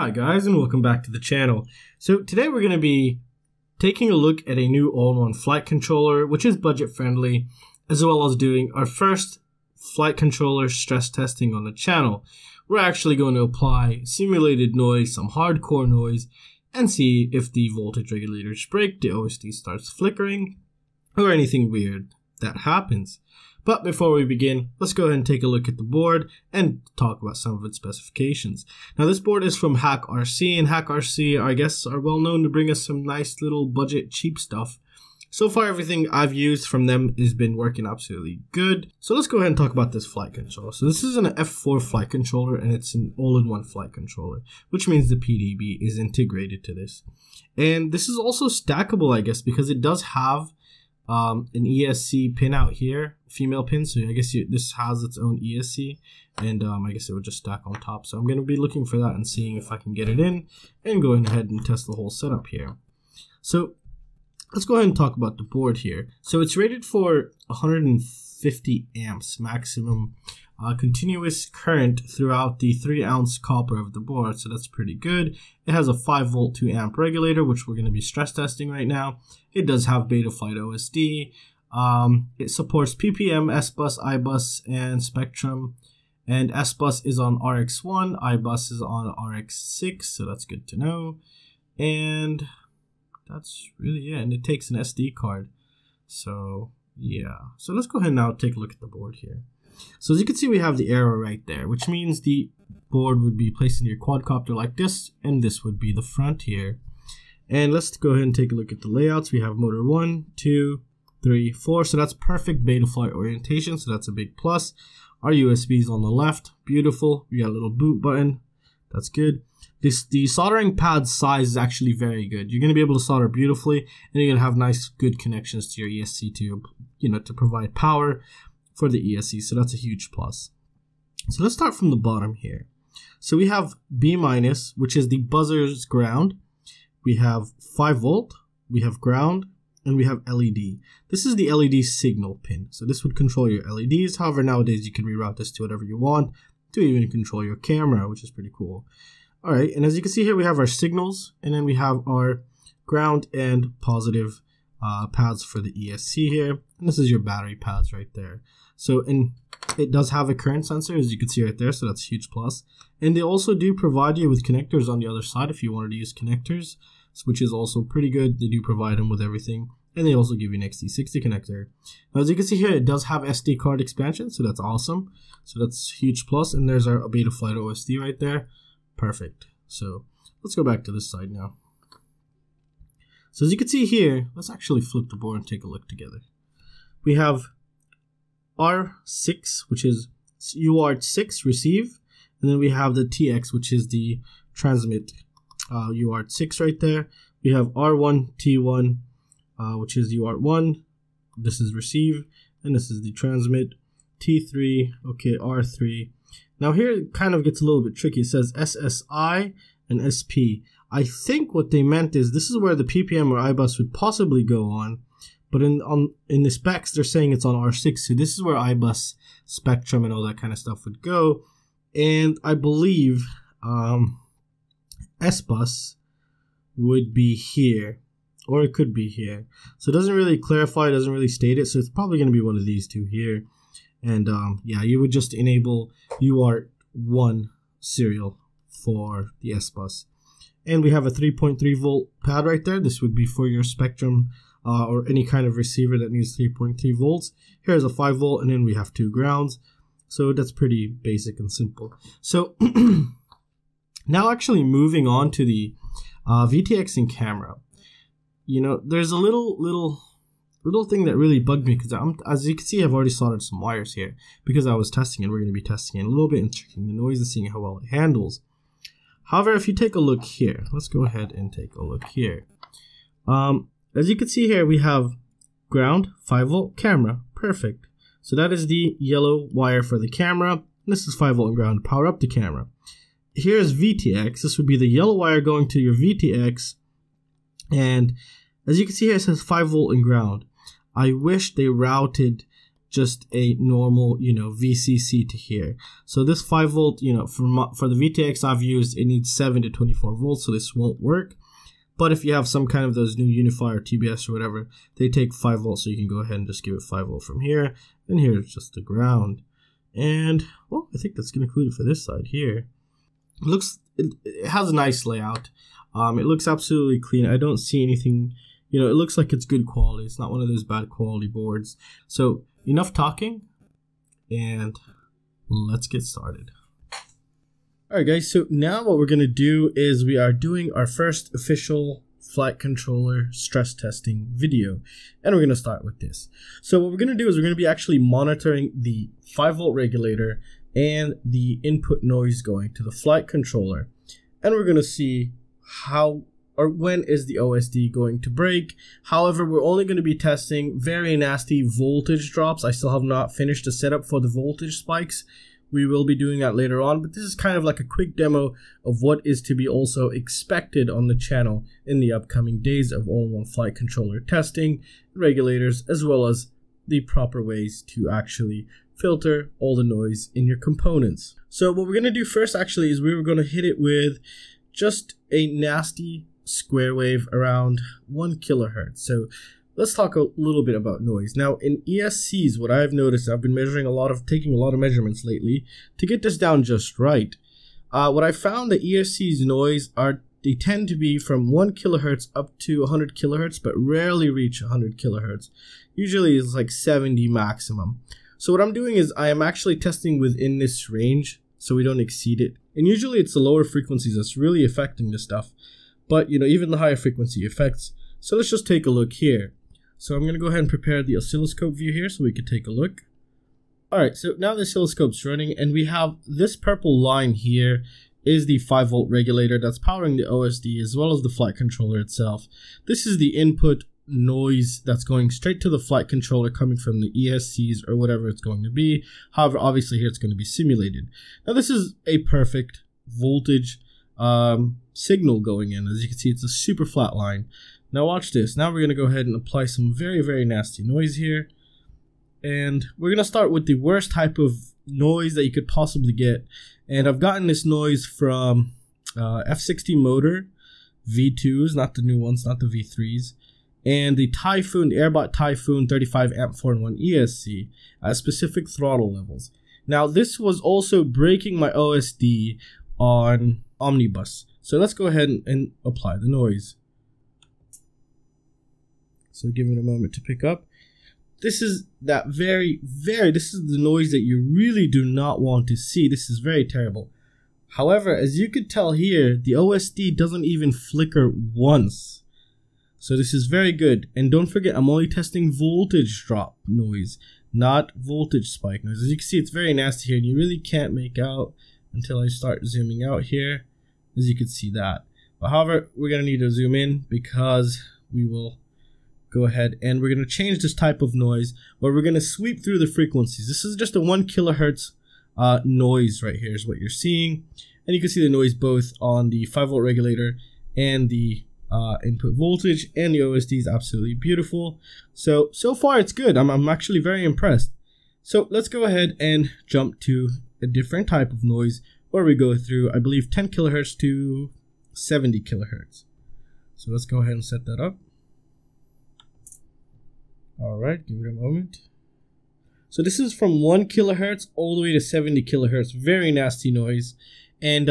Hi guys, and welcome back to the channel. So today we're going to be taking a look at a new all-in-one flight controller, which is budget friendly, as well as doing our first flight controller stress testing on the channel. We're actually going to apply simulated noise, some hardcore noise, and see if the voltage regulators break, the OSD starts flickering, or anything weird that happens. But before we begin, let's go ahead and take a look at the board and talk about some of its specifications. Now, this board is from HackRC, and HackRC, I guess, are well known to bring us some nice little budget cheap stuff. So far, everything I've used from them has been working absolutely good. So let's go ahead and talk about this flight controller. So this is an F4 flight controller, and it's an all-in-one flight controller, which means the PDB is integrated to this. And this is also stackable, I guess, because it does have an ESC pin out here, female pin, so I guess this has its own ESC, and I guess it would just stack on top. So I'm going to be looking for that and seeing if I can get it in and going ahead and test the whole setup here. So let's go ahead and talk about the board here. So it's rated for 150 amps maximum continuous current throughout the 3-ounce copper of the board, so that's pretty good. It has a 5-volt 2-amp regulator, which we're going to be stress testing right now. It does have Betaflight OSD. It supports PPM, S-Bus, IBus, and Spectrum. And S-Bus is on RX1, IBus is on RX6, so that's good to know. And that's really it. And it takes an SD card. So, yeah. So let's go ahead and now take a look at the board here. So as you can see, we have the arrow right there, which means the board would be placed in your quadcopter like this, and this would be the front here. And let's go ahead and take a look at the layouts. We have motor 1, 2, 3, 4. So that's perfect Betaflight orientation, so that's a big plus. Our USB is on the left, beautiful. We got a little boot button, that's good. The soldering pad size is actually very good. You're going to be able to solder beautifully, and you're going to have nice, good connections to your ESC tube, to provide power for the ESC, so that's a huge plus. So let's start from the bottom here. So we have B-, which is the buzzer's ground. We have 5-volt, we have ground, and we have LED. This is the LED signal pin, so this would control your LEDs. However, nowadays you can reroute this to whatever you want to even control your camera, which is pretty cool. Alright, and as you can see here, we have our signals, and then we have our ground and positive pads for the ESC here, and this is your battery pads right there. So, and it does have a current sensor, as you can see right there, so that's a huge plus. And they also do provide you with connectors on the other side if you wanted to use connectors, which is also pretty good. They do provide them with everything, and they also give you an XT60 connector. Now, as you can see here, it does have SD card expansion, so that's awesome. So that's a huge plus, and there's our Betaflight OSD right there. Perfect. So let's go back to this side now. So as you can see here, let's actually flip the board and take a look together. We have R6, which is UART6 receive, and then we have the TX, which is the transmit UART6 right there. We have R1, T1, which is UART1, this is receive, and this is the transmit, T3, okay, R3. Now here it kind of gets a little bit tricky. It says SSI and SP. I think what they meant is this is where the PPM or IBus would possibly go on, but in the specs they're saying it's on R6, so this is where IBus, Spectrum, and all that kind of stuff would go. And I believe S-Bus would be here, or it could be here. So it doesn't really clarify, it doesn't really state it, so it's probably going to be one of these two here. And yeah, you would just enable UART1 serial for the S-Bus. And we have a 3.3-volt pad right there. This would be for your Spectrum or any kind of receiver that needs 3.3 volts. Here's a 5-volt, and then we have two grounds. So that's pretty basic and simple. So now actually moving on to the VTX and camera. You know, there's a little thing that really bugged me, because as you can see, I've already soldered some wires here because I was testing, and we're going to be testing it a little bit and checking the noise and seeing how well it handles. However, if you take a look here, let's go ahead and take a look here. As you can see here, we have ground, 5-volt, camera, perfect. So that is the yellow wire for the camera. This is 5-volt and ground to power up the camera. Here's VTX. This would be the yellow wire going to your VTX. And as you can see here, it says 5-volt and ground. I wish they routed just a normal, you know, VCC to here. So this 5 volt, you know, for the VTX I've used, it needs 7 to 24 volts, so this won't work. But if you have some kind of those new Unify or TBS or whatever, they take 5 volts, so you can go ahead and just give it 5 volt from here, and here's just the ground. And well, I think that's gonna conclude it for this side here. It looks, it has a nice layout. It looks absolutely clean. I don't see anything, you know, it looks like it's good quality. It's not one of those bad quality boards. So enough talking, and let's get started. All right, guys, so now what we're gonna do is we are doing our first official flight controller stress testing video, and we're gonna start with this. So what we're gonna do is we're gonna be actually monitoring the 5 volt regulator and the input noise going to the flight controller, and we're gonna see how or when is the OSD going to break. However, we're only going to be testing very nasty voltage drops. I still have not finished the setup for the voltage spikes. We will be doing that later on, but this is kind of like a quick demo of what is to be also expected on the channel in the upcoming days of all-in-one flight controller testing, regulators, as well as the proper ways to actually filter all the noise in your components. So what we're going to do first actually is we were going to hit it with just a nasty square wave around 1 kilohertz. So let's talk a little bit about noise. Now in ESCs, what I've noticed, I've been measuring taking a lot of measurements lately to get this down just right. What I found that ESCs noise are, they tend to be from 1 kilohertz up to 100 kilohertz, but rarely reach 100 kilohertz. Usually it's like 70 maximum. So what I'm doing is I am actually testing within this range so we don't exceed it. And usually it's the lower frequencies that's really affecting this stuff. But, you know, even the higher frequency effects. So let's just take a look here. So I'm going to go ahead and prepare the oscilloscope view here so we can take a look. All right, so now the oscilloscope's running, and we have this purple line here is the 5 volt regulator that's powering the OSD as well as the flight controller itself. This is the input noise that's going straight to the flight controller coming from the ESCs or whatever it's going to be. However, obviously here it's going to be simulated. Now this is a perfect voltage signal going in. As you can see, it's a super flat line. Now watch this. Now we're going to go ahead and apply some very, very nasty noise here. And we're going to start with the worst type of noise that you could possibly get. And I've gotten this noise from F60 motor, V2s, not the new ones, not the V3s, and the Typhoon, Airbot Typhoon 35 amp 4-in-1 ESC at specific throttle levels. Now this was also breaking my OSD on Omnibus. So let's go ahead and apply the noise. So give it a moment to pick up. This is that this is the noise that you really do not want to see. This is very terrible. However, as you could tell here, the OSD doesn't even flicker once. So this is very good. And don't forget, I'm only testing voltage drop noise, not voltage spike noise. As you can see, it's very nasty here, and you really can't make out until I start zooming out here. As you can see that. But however, we're going to need to zoom in because we will go ahead and we're going to change this type of noise where we're going to sweep through the frequencies. This is just a 1 kilohertz noise right here is what you're seeing. And you can see the noise both on the 5 volt regulator and the input voltage, and the OSD is absolutely beautiful. So far it's good. I'm actually very impressed. So let's go ahead and jump to a different type of noise where we go through, I believe, 10 kilohertz to 70 kilohertz. So let's go ahead and set that up. All right, give it a moment. So this is from 1 kilohertz all the way to 70 kilohertz. Very nasty noise. And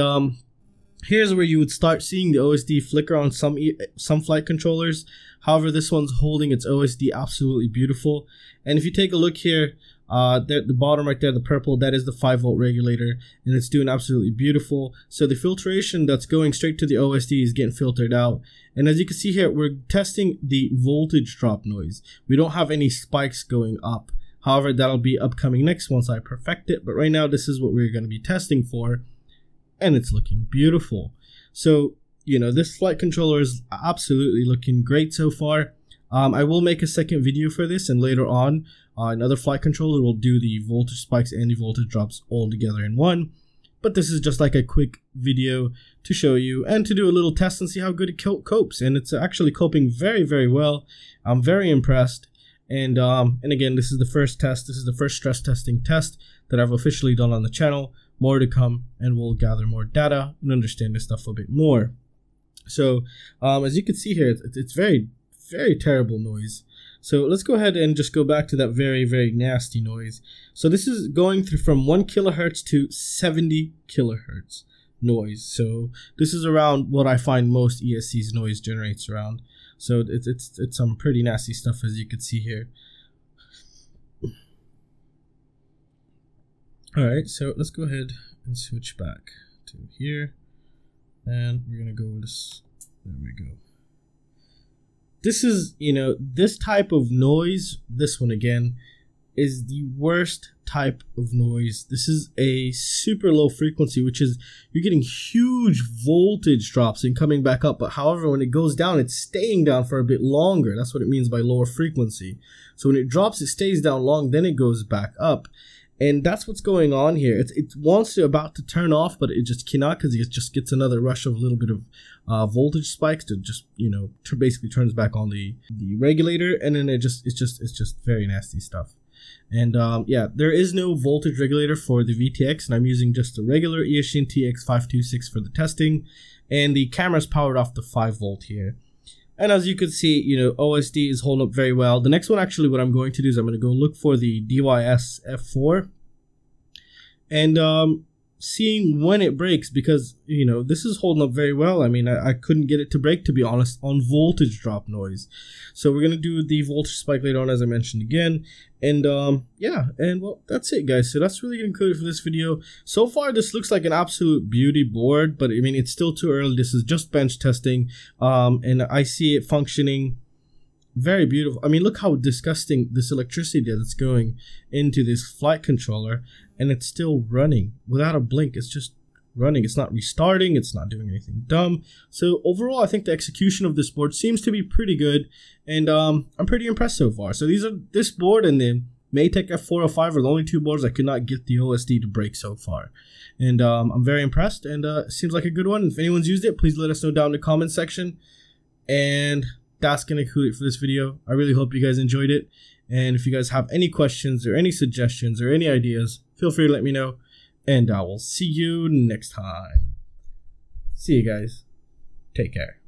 here's where you would start seeing the OSD flicker on some flight controllers. However, this one's holding its OSD absolutely beautiful. And if you take a look here, at the bottom right there, the purple, that is the 5 volt regulator, and it's doing absolutely beautiful. So the filtration that's going straight to the OSD is getting filtered out. And as you can see here, we're testing the voltage drop noise. We don't have any spikes going up. However, that'll be upcoming next once I perfect it. But right now, this is what we're going to be testing for, and it's looking beautiful. So, you know, this flight controller is absolutely looking great so far. I will make a second video for this, and later on, another flight controller will do the voltage spikes and the voltage drops all together in one. But this is just like a quick video to show you and to do a little test and see how good it copes. And it's actually coping very, very well. I'm very impressed. And again, this is the first test. This is the first stress testing test that I've officially done on the channel. More to come, and we'll gather more data and understand this stuff a bit more. So as you can see here, it's very, very terrible noise. So let's go ahead and just go back to that very, very nasty noise. So this is going through from 1 kilohertz to 70 kilohertz noise. So this is around what I find most ESC's noise generates around. So it's some pretty nasty stuff, as you can see here. All right, so let's go ahead and switch back to here, and we're gonna go with this. There we go. This is, you know, this type of noise, this one again, is the worst type of noise. This is a super low frequency, which is you're getting huge voltage drops and coming back up. But however, when it goes down, it's staying down for a bit longer. That's what it means by lower frequency. So when it drops, it stays down long, then it goes back up. And that's what's going on here. It wants to about to turn off, but it just cannot because it just gets another rush of a little bit of voltage spikes to just, you know, basically turns back on the regulator, and then it's just very nasty stuff. And yeah, there is no voltage regulator for the VTX, and I'm using just the regular Eachine TX526 for the testing, and the camera's powered off the 5 volt here. And as you can see, you know, OSD is holding up very well. The next one, actually, what I'm going to do is I'm going to go look for the DYS F4 and seeing when it breaks, because, you know, this is holding up very well. I mean, I couldn't get it to break, to be honest, on voltage drop noise. So we're going to do the voltage spike later on, as I mentioned again. And yeah, and well, that's it, guys. So that's really going to conclude for this video. So far, this looks like an absolute beauty board, but I mean, it's still too early. This is just bench testing, and I see it functioning very beautiful. I mean, look how disgusting this electricity that's going into this flight controller, and it's still running without a blink. It's just running. It's not restarting. It's not doing anything dumb. So overall, I think the execution of this board seems to be pretty good, and I'm pretty impressed so far. So these are, this board and the Matek F405 are the only two boards I could not get the OSD to break so far, and I'm very impressed, and it seems like a good one. If anyone's used it, please let us know down in the comment section, and that's going to conclude it for this video. I really hope you guys enjoyed it, and if you guys have any questions or any suggestions or any ideas, feel free to let me know. And I will see you next time. See you guys. Take care.